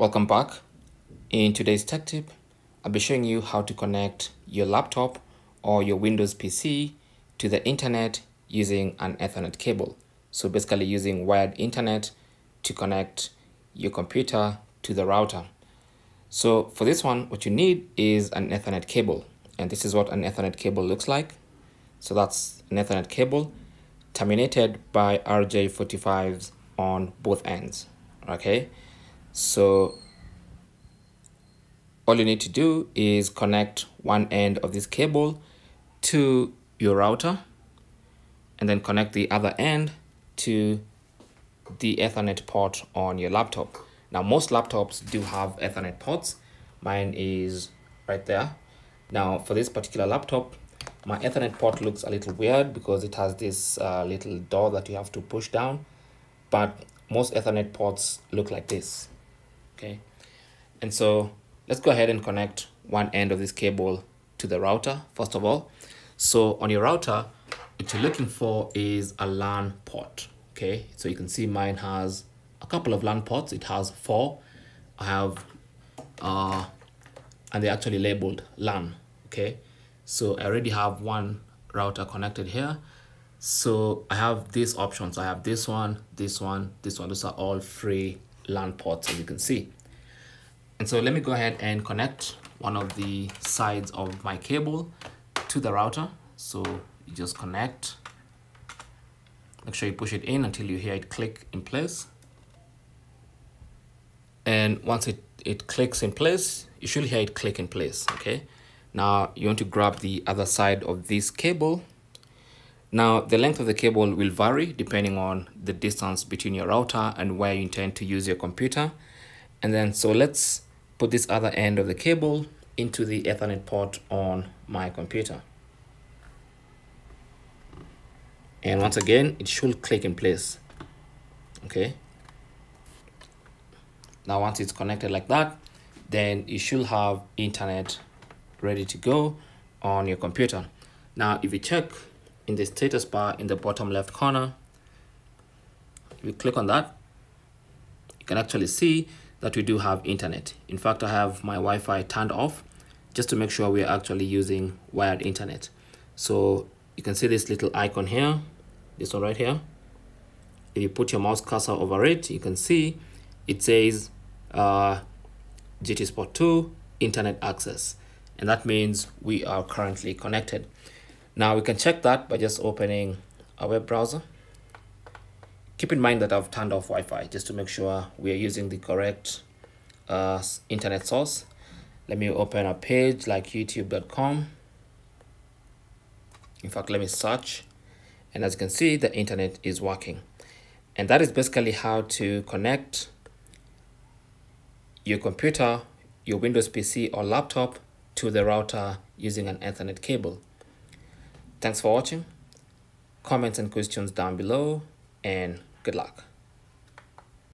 Welcome back. In today's tech tip, I'll be showing you how to connect your laptop or your Windows PC to the internet using an Ethernet cable. So basically using wired internet to connect your computer to the router. So for this one, what you need is an Ethernet cable. And this is what an Ethernet cable looks like. So that's an Ethernet cable terminated by RJ45s on both ends. Okay, so all you need to do is connect one end of this cable to your router and then connect the other end to the Ethernet port on your laptop. Now, most laptops do have Ethernet ports. Mine is right there. Now, for this particular laptop, my Ethernet port looks a little weird because it has this little door that you have to push down, but most Ethernet ports look like this. Okay, and so let's go ahead and connect one end of this cable to the router first of all. So on your router, what you're looking for is a LAN port. Okay, so you can see mine has a couple of LAN ports. It has 4. I have and they're actually labeled LAN. Okay, so I already have one router connected here. So I have these options. I have this one, this one, this one. Those are all free LAN ports, as you can see. And so let me go ahead and connect one of the sides of my cable to the router. So you just connect. Make sure you push it in until you hear it click in place. And once it clicks in place, you should hear it click in place. Okay. Now you want to grab the other side of this cable. Now the length of the cable will vary depending on the distance between your router and where you intend to use your computer. And then so let's put this other end of the cable into the Ethernet port on my computer. And once again, it should click in place. Okay. Now once it's connected like that, then you should have internet ready to go on your computer. Now, if you check in the status bar in the bottom left corner, if you click on that, you can actually see that we do have internet. In fact, I have my Wi-Fi turned off just to make sure we are actually using wired internet. So you can see this little icon here, this one right here. If you put your mouse cursor over it, you can see it says GT Sport 2 internet access. And that means we are currently connected. Now we can check that by just opening our web browser. Keep in mind that I've turned off Wi-Fi just to make sure we are using the correct internet source. Let me open a page like youtube.com. In fact, let me search. And as you can see, the internet is working. And that is basically how to connect your computer, your Windows PC or laptop to the router using an Ethernet cable. Thanks for watching. Comments and questions down below, and good luck.